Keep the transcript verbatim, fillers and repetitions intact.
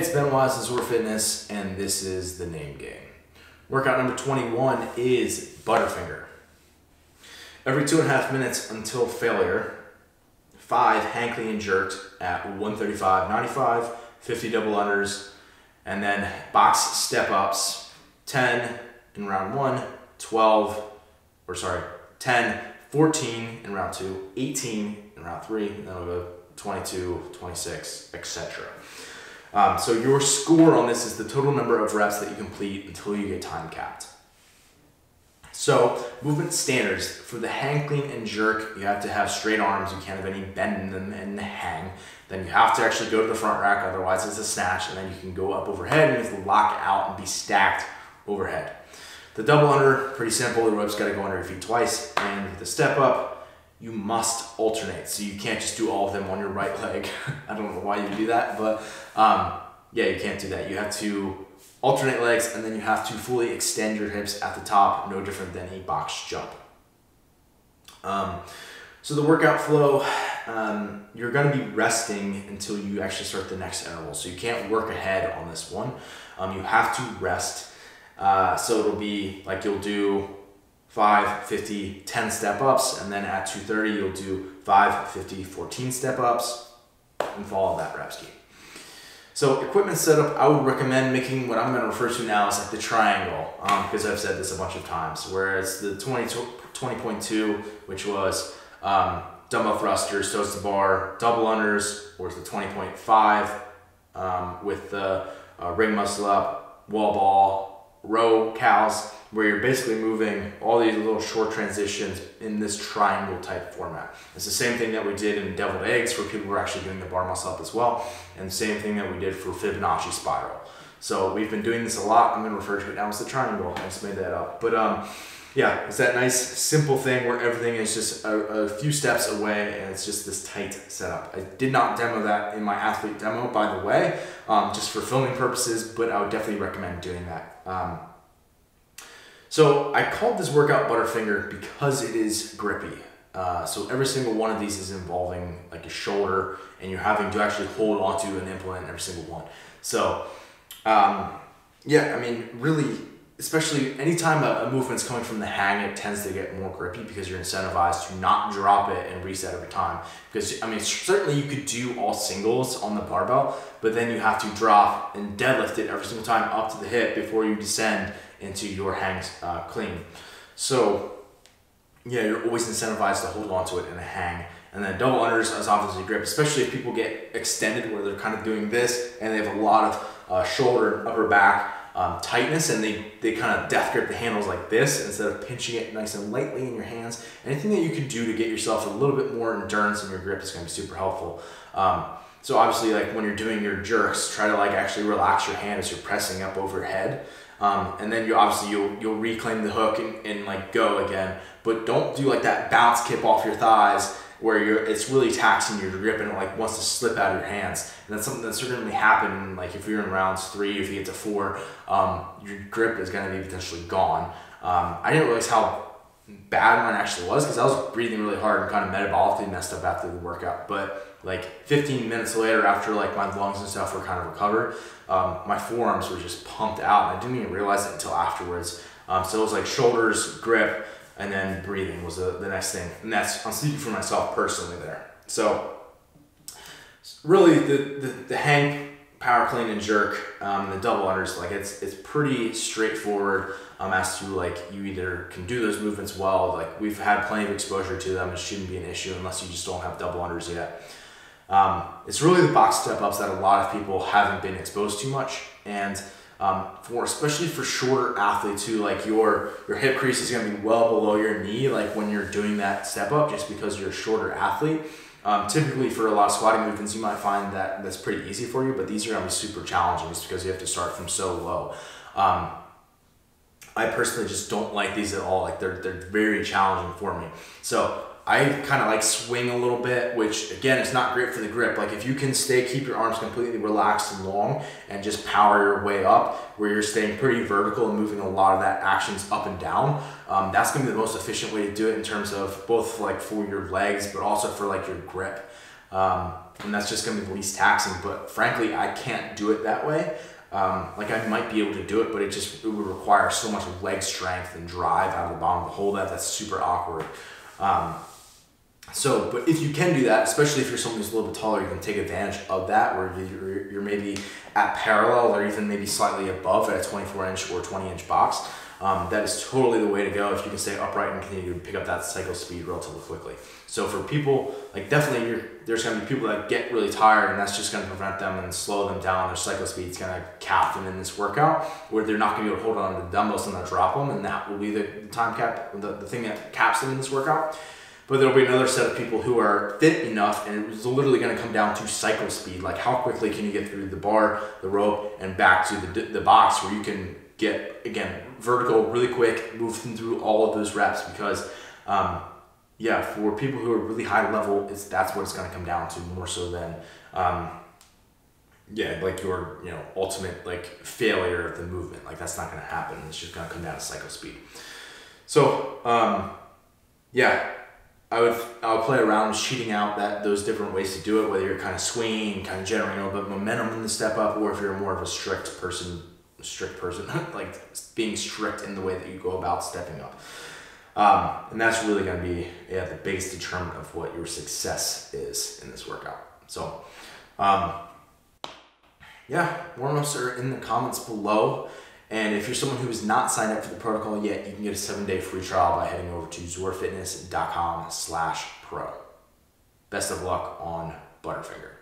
Hey, it's Ben Wise of Zoar Fitness, and this is the name game. Workout number twenty-one is Butterfinger. Every two and a half minutes until failure, five Hankly and jerked at one thirty-five ninety-five, fifty double unders, and then box step ups, ten in round one, twelve, or sorry, ten, fourteen in round two, eighteen in round three, and then we'll go twenty-two, twenty-six, et cetera. Um, so your score on this is the total number of reps that you complete until you get time capped. So movement standards for the hang, clean, and jerk, you have to have straight arms. You can't have any bend in them and hang. Then you have to actually go to the front rack, otherwise it's a snatch, and then you can go up overhead and just lock out and be stacked overhead. The double under, pretty simple. The rope's got to go under your feet twice, and the step up, you must alternate. So you can't just do all of them on your right leg. I don't know why you do that, but um, yeah, you can't do that. You have to alternate legs, and then you have to fully extend your hips at the top, no different than a box jump. Um, so the workout flow, um, you're gonna be resting until you actually start the next interval. So you can't work ahead on this one. Um, you have to rest. Uh, so it'll be like you'll do five, fifty, ten step ups, and then at two thirty you'll do five, fifty, fourteen step ups and follow that rep scheme. So equipment setup, I would recommend making what I'm going to refer to now as like the triangle, um, because I've said this a bunch of times, whereas the twenty point two, which was um, dumbbell thrusters, toes to bar, double unders, or the twenty point five um, with the uh, ring muscle up, wall ball, row cows, where you're basically moving all these little short transitions in this triangle type format. It's the same thing that we did in Deviled Eggs, where people were actually doing the bar muscle up as well, and the same thing that we did for Fibonacci Spiral. So we've been doing this a lot. I'm gonna refer to it now as the triangle. I just made that up. But um, yeah, it's that nice, simple thing where everything is just a, a few steps away, and it's just this tight setup. I did not demo that in my athlete demo, by the way, um, just for filming purposes, but I would definitely recommend doing that. Um, So I called this workout Butterfinger because it is grippy. Uh, so every single one of these is involving like a shoulder, and you're having to actually hold onto and implement every single one. So um, yeah, I mean, really, especially anytime a, a movement's coming from the hang, it tends to get more grippy because you're incentivized to not drop it and reset every time. Because I mean, certainly you could do all singles on the barbell, but then you have to drop and deadlift it every single time up to the hip before you descend into your hangs uh, clean. So yeah, you're always incentivized to hold onto it in a hang. And then double unders is obviously grip, especially if people get extended where they're kind of doing this and they have a lot of uh, shoulder and upper back um, tightness, and they, they kind of death grip the handles like this instead of pinching it nice and lightly in your hands. Anything that you can do to get yourself a little bit more endurance in your grip is gonna be super helpful. Um, so obviously, like when you're doing your jerks, try to like actually relax your hand as you're pressing up overhead. Um, and then you obviously you'll you'll reclaim the hook and, and like go again, but don't do like that bounce kip off your thighs where you're it's really taxing your grip and it like wants to slip out of your hands. And that's something that's certainly happened. Like if you're in rounds three, if you get to four, um, your grip is going to be potentially gone. Um, I didn't realize how bad mine actually was because I was breathing really hard and kind of metabolically messed up after the workout. But like fifteen minutes later, after like my lungs and stuff were kind of recovered, um, my forearms were just pumped out, and I didn't even realize it until afterwards. Um, so it was like shoulders, grip, and then breathing was the, the next thing, and that's I'm speaking for myself personally there. So really, the the, the hang, power clean, and jerk, um, the double unders, like it's it's pretty straightforward. Um, as to like you either can do those movements well, like we've had plenty of exposure to them, it shouldn't be an issue unless you just don't have double unders yet. Um, it's really the box step ups that a lot of people haven't been exposed to much, and um, for especially for shorter athletes who like your your hip crease is going to be well below your knee, like when you're doing that step up, just because you're a shorter athlete. Um, typically for a lot of squatting movements, you might find that that's pretty easy for you, but these are going to be super challenging just because you have to start from so low. Um, I personally just don't like these at all. Like they're, they're very challenging for me. So I kind of like swing a little bit, which again, it's not great for the grip. Like if you can stay, keep your arms completely relaxed and long and just power your way up where you're staying pretty vertical and moving a lot of that actions up and down, um, that's gonna be the most efficient way to do it in terms of both like for your legs, but also for like your grip. Um, and that's just gonna be the least taxing, but frankly, I can't do it that way. Um, like I might be able to do it, but it just it would require so much leg strength and drive out of the bottom to hold that. That's super awkward. Um, so, but if you can do that, especially if you're someone who's a little bit taller, you can take advantage of that where you're, you're maybe at parallel or even maybe slightly above at a twenty-four inch or twenty inch box. Um, that is totally the way to go if you can stay upright and continue to pick up that cycle speed relatively quickly. So for people, like definitely you're, there's gonna be people that get really tired and that's just gonna prevent them and slow them down. Their cycle speed's gonna cap them in this workout where they're not gonna be able to hold on to the dumbbells and they'll drop them, and that will be the time cap, the, the thing that caps them in this workout. But there'll be another set of people who are fit enough, and it's literally gonna come down to cycle speed. Like how quickly can you get through the bar, the rope, and back to the, the box where you can get, again, vertical really quick, move them through all of those reps because, um, yeah, for people who are really high level, it's, that's what it's gonna come down to more so than, um, yeah, like your, you know, ultimate like failure of the movement. Like that's not gonna happen. It's just gonna come down to cycle speed. So, um, yeah. I would I'll play around with cheating out that those different ways to do it, whether you're kind of swinging, kind of generating a little bit of momentum in the step up, or if you're more of a strict person, strict person, like being strict in the way that you go about stepping up. Um, and that's really going to be yeah, the biggest determinant of what your success is in this workout. So um, yeah, warm-ups are in the comments below. And if you're someone who is not signed up for the protocol yet, you can get a seven-day free trial by heading over to Zoar Fitness dot com slash pro. Best of luck on Butterfinger.